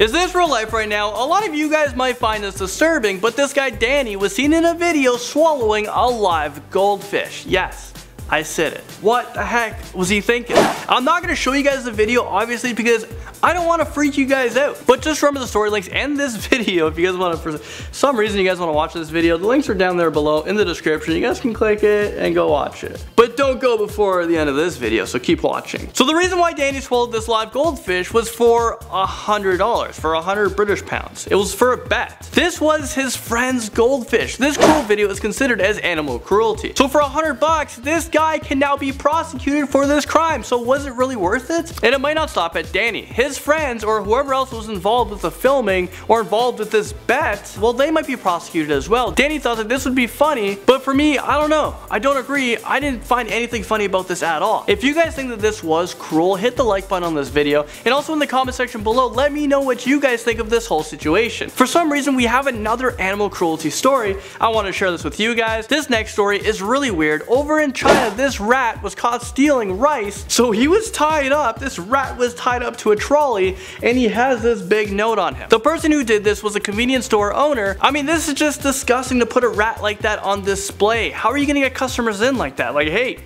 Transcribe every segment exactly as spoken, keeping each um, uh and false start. Is this real life right now? A lot of you guys might find this disturbing, but this guy Danny was seen in a video swallowing a live goldfish. Yes, I said it. What the heck was he thinking? I'm not gonna show you guys the video, obviously, because I don't wanna freak you guys out. But just remember the story links and this video if you guys wanna, for some reason you guys wanna watch this video, the links are down there below in the description. You guys can click it and go watch it. But don't go before the end of this video, so keep watching. So the reason why Danny swallowed this live goldfish was for a hundred dollars, for a hundred British pounds. It was for a bet. This was his friend's goldfish. This cruel video is considered as animal cruelty. So for a hundred bucks, this guy guy can now be prosecuted for this crime. So was it really worth it? And it might not stop at Danny. His friends or whoever else was involved with the filming or involved with this bet, well, they might be prosecuted as well. Danny thought that this would be funny, but for me, I don't know. I don't agree. I didn't find anything funny about this at all. If you guys think that this was cruel, hit the like button on this video, and also in the comment section below, let me know what you guys think of this whole situation. For some reason, we have another animal cruelty story. I want to share this with you guys. This next story is really weird. Over in China, this rat was caught stealing rice, so he was tied up. This rat was tied up to a trolley, and he has this big note on him. The person who did this was a convenience store owner. I mean, this is just disgusting to put a rat like that on display. How are you gonna get customers in like that? Like, hey,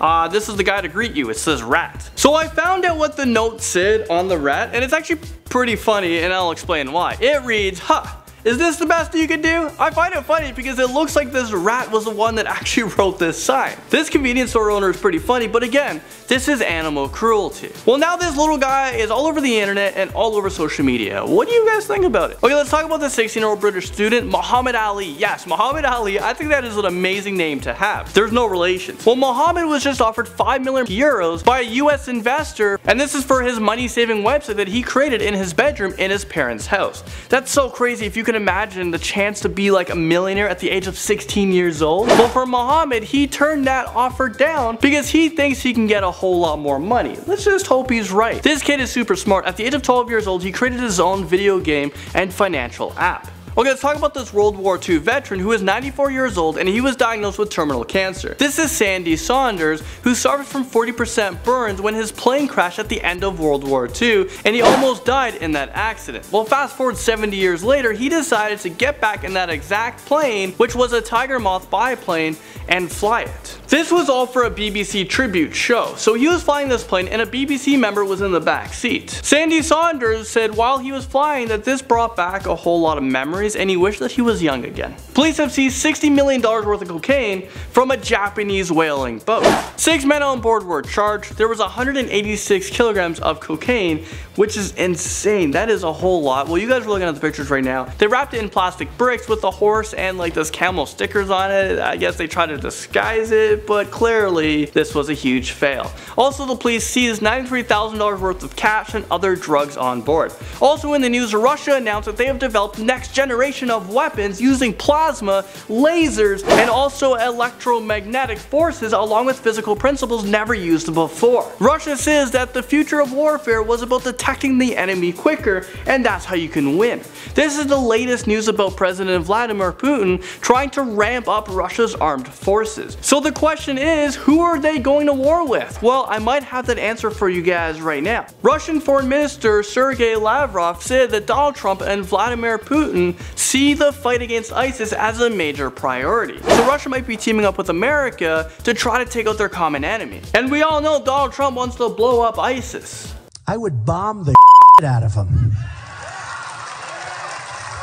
Uh, this is the guy to greet you. It says rat. So I found out what the note said on the rat, and it's actually pretty funny, and I'll explain why. It reads, huh, is this the best you can do? I find it funny because it looks like this rat was the one that actually wrote this sign. This convenience store owner is pretty funny, but again, this is animal cruelty. Well, now this little guy is all over the internet and all over social media. What do you guys think about it? Okay, let's talk about the sixteen-year-old British student, Muhammad Ali. Yes, Muhammad Ali, I think that is an amazing name to have. There's no relations. Well, Muhammad was just offered five million euros by a U S investor, and this is for his money-saving website that he created in his bedroom in his parents' house. That's so crazy. If you can imagine the chance to be like a millionaire at the age of sixteen years old. Well, for Muhammad, he turned that offer down because he thinks he can get a whole lot more money. Let's just hope he's right. This kid is super smart. At the age of twelve years old, he created his own video game and financial app. Okay, let's talk about this World War Two veteran who is ninety-four years old, and he was diagnosed with terminal cancer. This is Sandy Saunders, who suffered from forty percent burns when his plane crashed at the end of World War Two, and he almost died in that accident. Well, fast forward seventy years later, he decided to get back in that exact plane, which was a Tiger Moth biplane, and fly it. This was all for a B B C tribute show. So he was flying this plane, and a B B C member was in the back seat. Sandy Saunders said while he was flying that this brought back a whole lot of memories, and he wished that he was young again. Police have seized sixty million dollars worth of cocaine from a Japanese whaling boat. Six men on board were charged. There was one hundred eighty-six kilograms of cocaine, which is insane. That is a whole lot. Well, you guys are looking at the pictures right now. They wrapped it in plastic bricks with a horse and like this camel stickers on it. I guess they tried to disguise it, but clearly this was a huge fail. Also, the police seized ninety-three thousand dollars worth of cash and other drugs on board. Also in the news, Russia announced that they have developed next generation generation of weapons using plasma, lasers, and also electromagnetic forces along with physical principles never used before. Russia says that the future of warfare was about detecting the enemy quicker, and that's how you can win. This is the latest news about President Vladimir Putin trying to ramp up Russia's armed forces. So the question is, who are they going to war with? Well, I might have that answer for you guys right now. Russian Foreign Minister Sergei Lavrov said that Donald Trump and Vladimir Putin see the fight against ISIS as a major priority. So Russia might be teaming up with America to try to take out their common enemy. And we all know Donald Trump wants to blow up ISIS. I would bomb the shit out of him.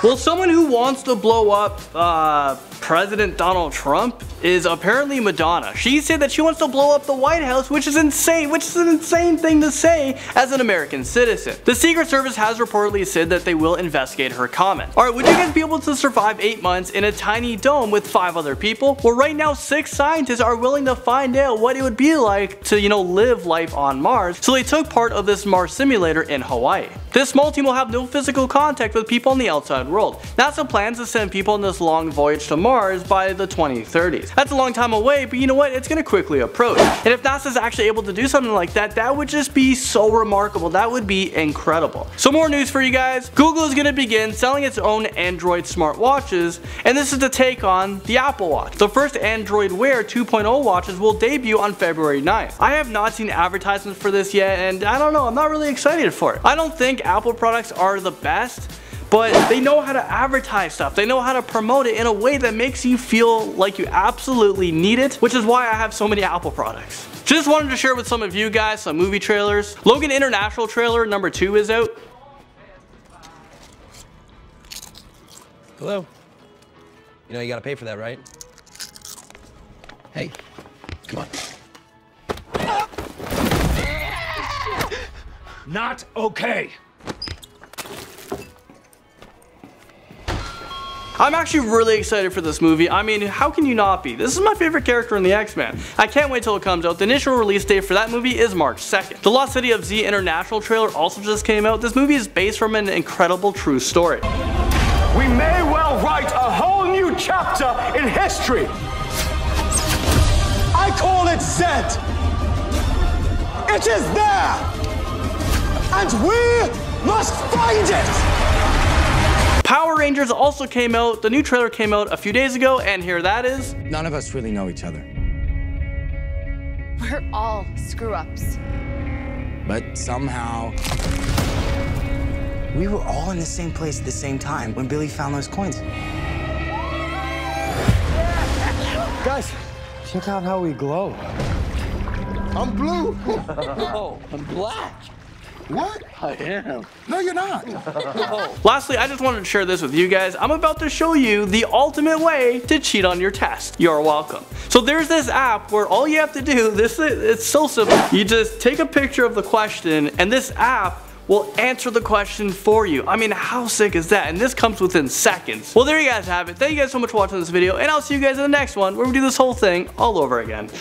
Well, someone who wants to blow up uh, President Donald Trump is apparently Madonna. She said that she wants to blow up the White House, which is insane, which is an insane thing to say as an American citizen. The Secret Service has reportedly said that they will investigate her comment. Alright, would you guys be able to survive eight months in a tiny dome with five other people? Well, right now, six scientists are willing to find out what it would be like to, you know, live life on Mars, so they took part of this Mars simulator in Hawaii. This small team will have no physical contact with people in the outside world. NASA plans to send people on this long voyage to Mars by the twenty thirties. That's a long time away, but you know what? It's gonna quickly approach. And if NASA's actually able to do something like that, that would just be so remarkable. That would be incredible. So more news for you guys. Google is gonna begin selling its own Android smartwatches, and this is to take on the Apple Watch. The first Android Wear two point oh watches will debut on February ninth. I have not seen advertisements for this yet, and I don't know, I'm not really excited for it. I don't think think Apple products are the best, but they know how to advertise stuff. They know how to promote it in a way that makes you feel like you absolutely need it, which is why I have so many Apple products. Just wanted to share with some of you guys some movie trailers. Logan International trailer number two is out. Hello. You know you gotta pay for that, right? Hey, come on. Not okay. I'm actually really excited for this movie. I mean, how can you not be? This is my favorite character in the X-Men. I can't wait till it comes out. The initial release date for that movie is March second. The Lost City of Z International trailer also just came out. This movie is based from an incredible true story. We may well write a whole new chapter in history. I call it set. It is there. And we must find it. Power Rangers also came out. The new trailer came out a few days ago, and here that is. None of us really know each other. We're all screw-ups. But somehow, we were all in the same place at the same time when Billy found those coins. Guys, check out how we glow. I'm blue. Oh, I'm black. What? I am. No, you're not. Lastly, I just wanted to share this with you guys. I'm about to show you the ultimate way to cheat on your test. You're welcome. So there's this app where all you have to do, this it's so simple. You just take a picture of the question and this app will answer the question for you. I mean, how sick is that? And this comes within seconds. Well, there you guys have it. Thank you guys so much for watching this video, and I'll see you guys in the next one where we do this whole thing all over again.